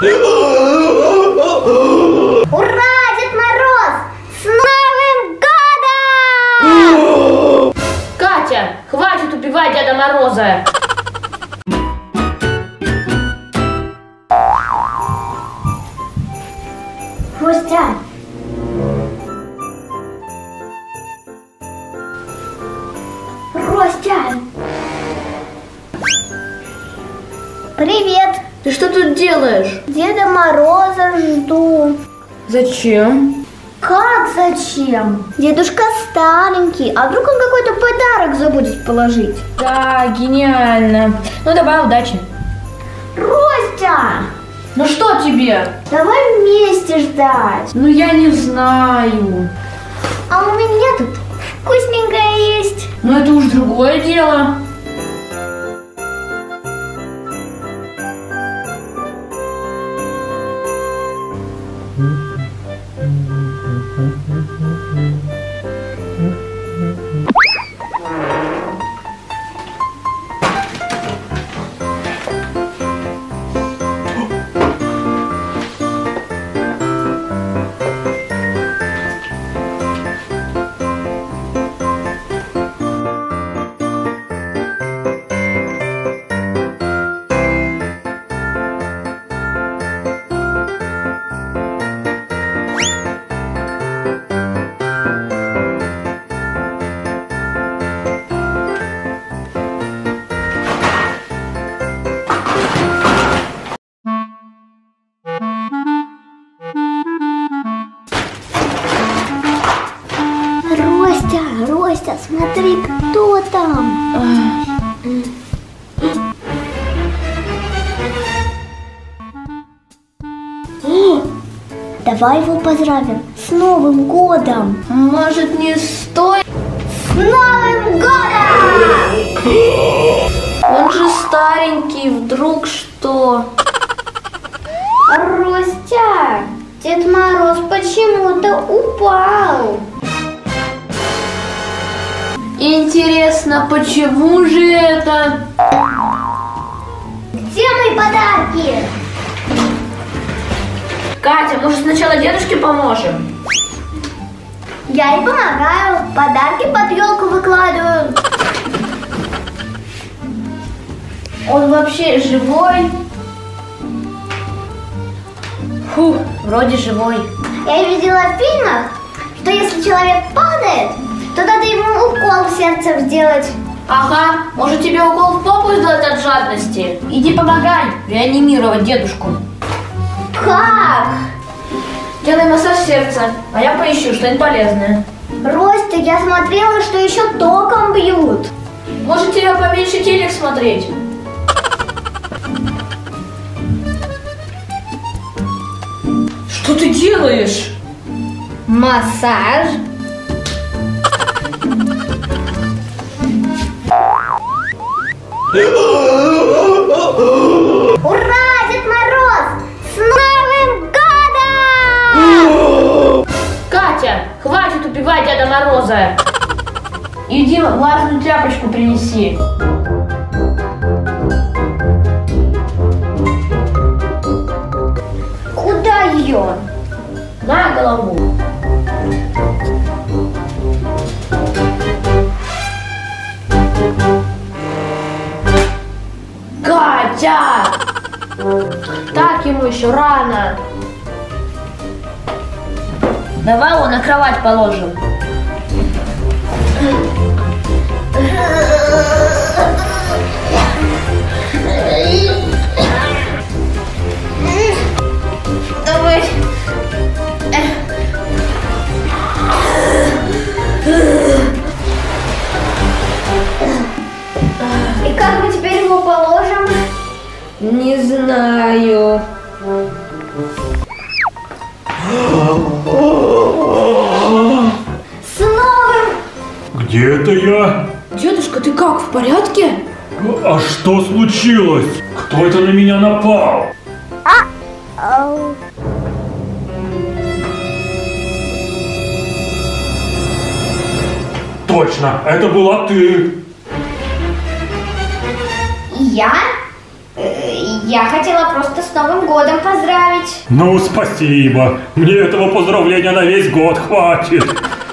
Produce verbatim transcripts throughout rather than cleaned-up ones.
Ура, Дед Мороз! С Новым годом! Катя, хватит убивать Деда Мороза! Ростя! Ростя! Привет! Ты что тут делаешь? Деда Мороза жду. Зачем? Как зачем? Дедушка старенький, а вдруг он какой-то подарок забудет положить? Да, гениально. Ну давай, удачи. Ростя! Ну что тебе? Давай вместе ждать. Ну я не знаю. А у меня тут вкусненькое есть. Ну это уж другое дело. Ростя, смотри, кто там. О, давай его поздравим с Новым годом. Может, не стоит? С Новым годом! Он же старенький, вдруг что? Ростя, Дед Мороз почему-то упал. Интересно, почему же это? Где мои подарки? Катя, может сначала дедушке поможем? Я и помогаю. Подарки под елку выкладываю. Он вообще живой? Фух, вроде живой. Я видела в фильмах, что если человек падает, то надо ему укол в сердце сделать. Ага, может тебе укол в попу сделать от жадности? Иди помогай реанимировать дедушку. Как? Делай массаж сердца, а я поищу что-нибудь полезное. Ростя, я смотрела, что еще током бьют. Может тебе поменьше телек смотреть? Что ты делаешь? Массаж. Ура, Дед Мороз! С Новым годом! Катя, хватит убивать Деда Мороза! Иди влажную тряпочку принеси. Куда ее? На голову. Катя! Так ему еще рано. Давай его на кровать положим. Давай. И как мы теперь его положим? Не знаю. С новым! Где это я? Дедушка, ты как, в порядке? А что случилось? Кто это на меня напал? А-а-а. Точно, это была ты. Я? Я хотела просто с Новым годом поздравить. Ну, спасибо. Мне этого поздравления на весь год хватит.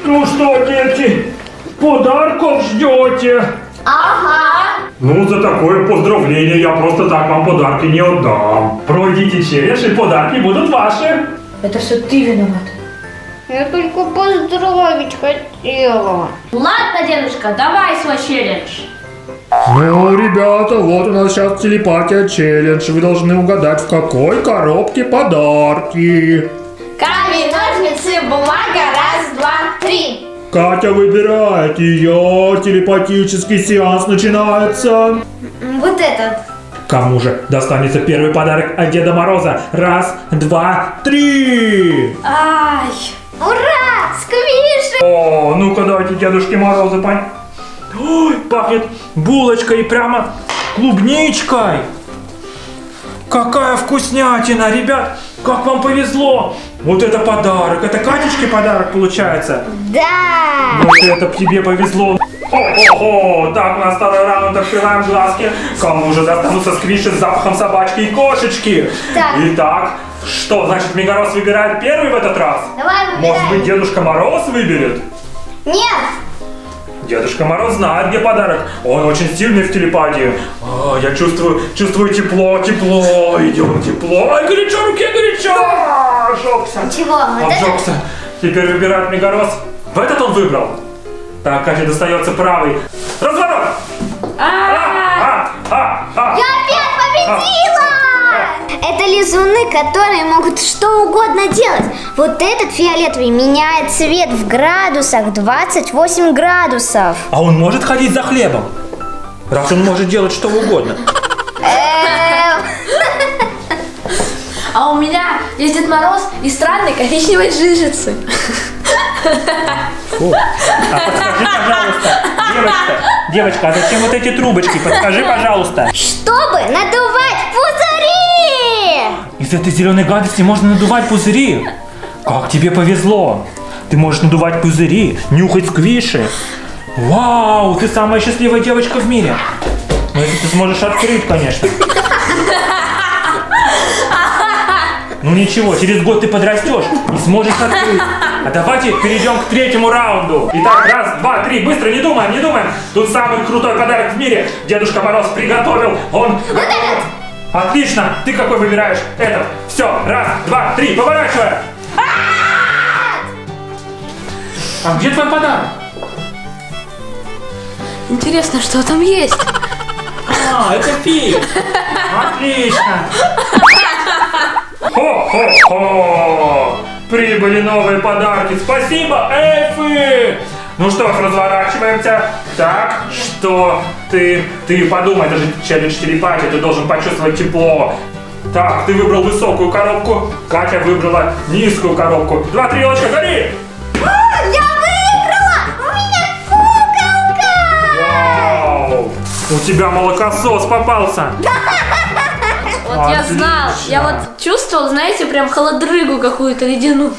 Ну что, дети, подарков ждете? Ага. Ну, за такое поздравление я просто так вам подарки не отдам. Пройдите через, и подарки будут ваши. Это все ты виноват. Я только поздравить хотела. Ладно, дедушка, давай свой челлендж. Ну, ребята, вот у нас сейчас телепатия челлендж. Вы должны угадать, в какой коробке подарки. Камень, ножницы, бумага, раз, два, три. Катя выбирает ее. Телепатический сеанс начинается. Вот этот. Кому же достанется первый подарок от Деда Мороза? Раз, два, три. Ай, ура, сквиши. О, ну-ка давайте Дедушке Морозу пань. Ой, пахнет булочкой и прямо клубничкой. Какая вкуснятина, ребят, как вам повезло. Вот это подарок, это Катечке подарок получается? Да. Вот это тебе повезло. О-хо-хо, так, у нас второй раунд, открываем глазки. Кому же достанутся сквиши с запахом собачки и кошечки? Так. Итак, что, значит, Мегорос выбирает первый в этот раз? Давай выбираем. Может быть, Дедушка Мороз выберет? Нет. Дедушка Мороз знает, где подарок. Он очень сильный в телепатии. А, я чувствую, чувствую тепло, тепло. Идем, тепло. Ай, горячо, руки, горячо. А, обжегся. Ничего, вот обжегся. Это... Теперь выбирает Мегорос. В этот он выбрал. Так, Катя достается правый. Разворот. А, а, а, а, я опять победила. А, а. Это лизуны, которые могут что угодно делать. Вот этот фиолетовый меняет цвет в градусах, двадцать восемь градусов. А он может ходить за хлебом? Раз он может делать что угодно. А у меня есть Дед Мороз и странный коричневой жижицы. Фу. А подскажи, пожалуйста, девочка, девочка, а зачем вот эти трубочки? Подскажи, пожалуйста. Чтобы надувать пузыри! Из этой зеленой гадости можно надувать пузыри. Как тебе повезло. Ты можешь надувать пузыри, нюхать сквиши. Вау, ты самая счастливая девочка в мире. Ну, если ты сможешь открыть, конечно. Ну ничего, через год ты подрастешь и сможешь открыть. А давайте перейдем к третьему раунду. Итак, раз, два, три, быстро, не думаем, не думаем. Тут самый крутой подарок в мире. Дедушка Мороз приготовил, он... Вот этот! Отлично, ты какой выбираешь? Этот. Все, раз, два, три, поворачивай. А где твой подарок? Интересно, что там есть? А, это пик. Отлично. Хо-хо-хо! Прибыли новые подарки! Спасибо, эльфы! Ну что ж, разворачиваемся. Так, что ты... Ты подумай, это же челлендж телепатии, ты должен почувствовать тепло. Так, ты выбрал высокую коробку, Катя выбрала низкую коробку. Два, три, елочка, гори! А, я выиграла! У меня куколка! Вау! У тебя молокосос попался! Вот отлично. Я знал, я вот чувствовал, знаете, прям холодрыгу какую-то ледяную.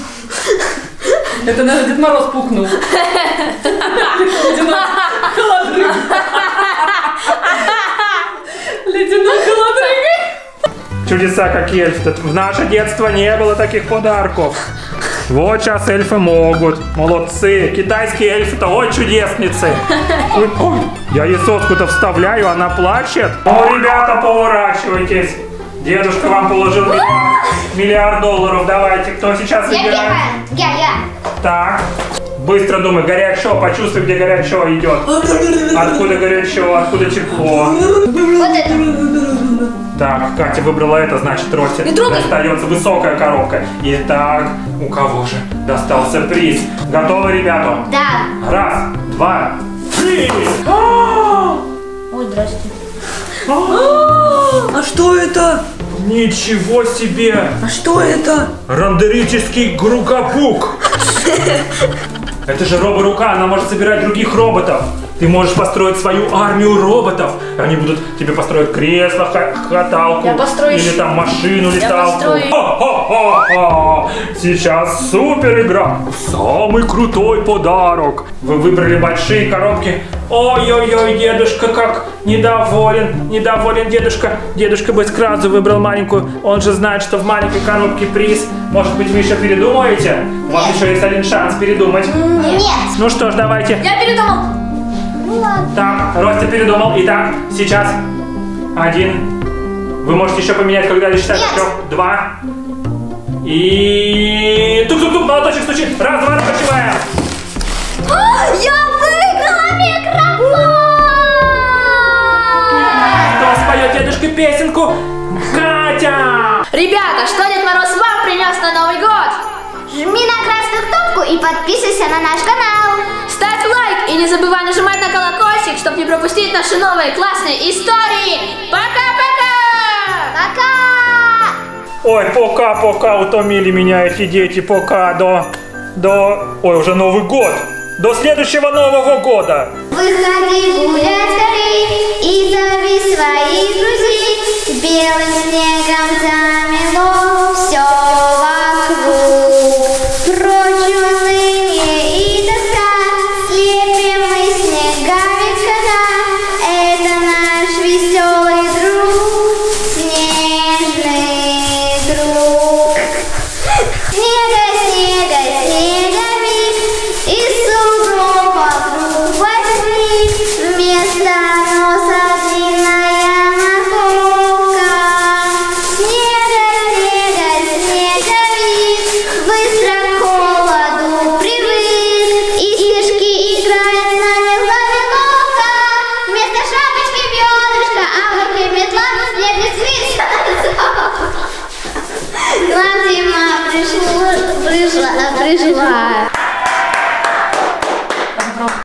Это, наверное, Дед Мороз пукнул. Ледяную холодрыгу. Ледяную холодрыгу. Чудеса какие эльфы. В наше детство не было таких подарков. Вот сейчас эльфы могут. Молодцы. Китайские эльфы-то ой, чудесницы. Ой, ой. Я ей соску-то вставляю, она плачет. Ну, ребята, поворачивайтесь. Дедушка вам положил миллиард долларов. Давайте, кто сейчас выбирает? Я первая. Я, я. Так, быстро думай. Горячо, почувствуй, где горячо идет. Откуда горячо, откуда тепло. Вот это. Так, Катя выбрала это, значит, Ростя достается высокая коробка. Итак, у кого же достался приз? Готовы, ребята? Да. Раз, два, три. Ой, здрасте. А что это? Ничего себе! А что это? Рандерический грукопук. Это же робо-рука, она может собирать других роботов. Ты можешь построить свою армию роботов. Они будут тебе построить кресло, каталку, построю... или там машину, леталку. Построю... О-о-о-о! Сейчас супер игра. Самый крутой подарок. Вы выбрали большие коробки. Ой-ой-ой, дедушка как недоволен, недоволен дедушка. Дедушка бы сразу выбрал маленькую. Он же знает, что в маленькой коробке приз. Может быть, вы еще передумаете? Нет. У вас еще есть один шанс передумать. Нет. Ну что ж, давайте. Я передумал. Ну ладно. Так, Ростя передумал. Итак, сейчас один. Вы можете еще поменять, когда считать еще два. И... Тук-тук-тук, молоточек стучит. Раз, два, кочевая. Я выиграла микрофон! Кто споет дедушке песенку? Катя! Ребята, что Дед Мороз вам принес на Новый год? Жми на красную кнопку и подписывайся на наш канал. Ставь лайк и не забывай нажимать на колокольчик, чтобы не пропустить наши новые классные истории. Пока-пока! Пока! Ой, пока-пока, утомили меня эти дети, пока до... до... Ой, уже Новый год! До следующего Нового года! Выходи гулять скорей и зови своих друзей. Белым снегом замело все вокруг. Прочь уныние и тоска, слепим мы снегами кота. Это наш веселый друг, снежный друг. Снега, снега, снеговик, и сугроб вокруг возник. Вместо носа длинная макушка. Снега, снега, снеговик, быстро к холоду привык. И снежки играют на мелко-мелко. Вместо шапочки ведрышко, а в руке метла, снежный свист. К нам зима пришла, пришла, пришла.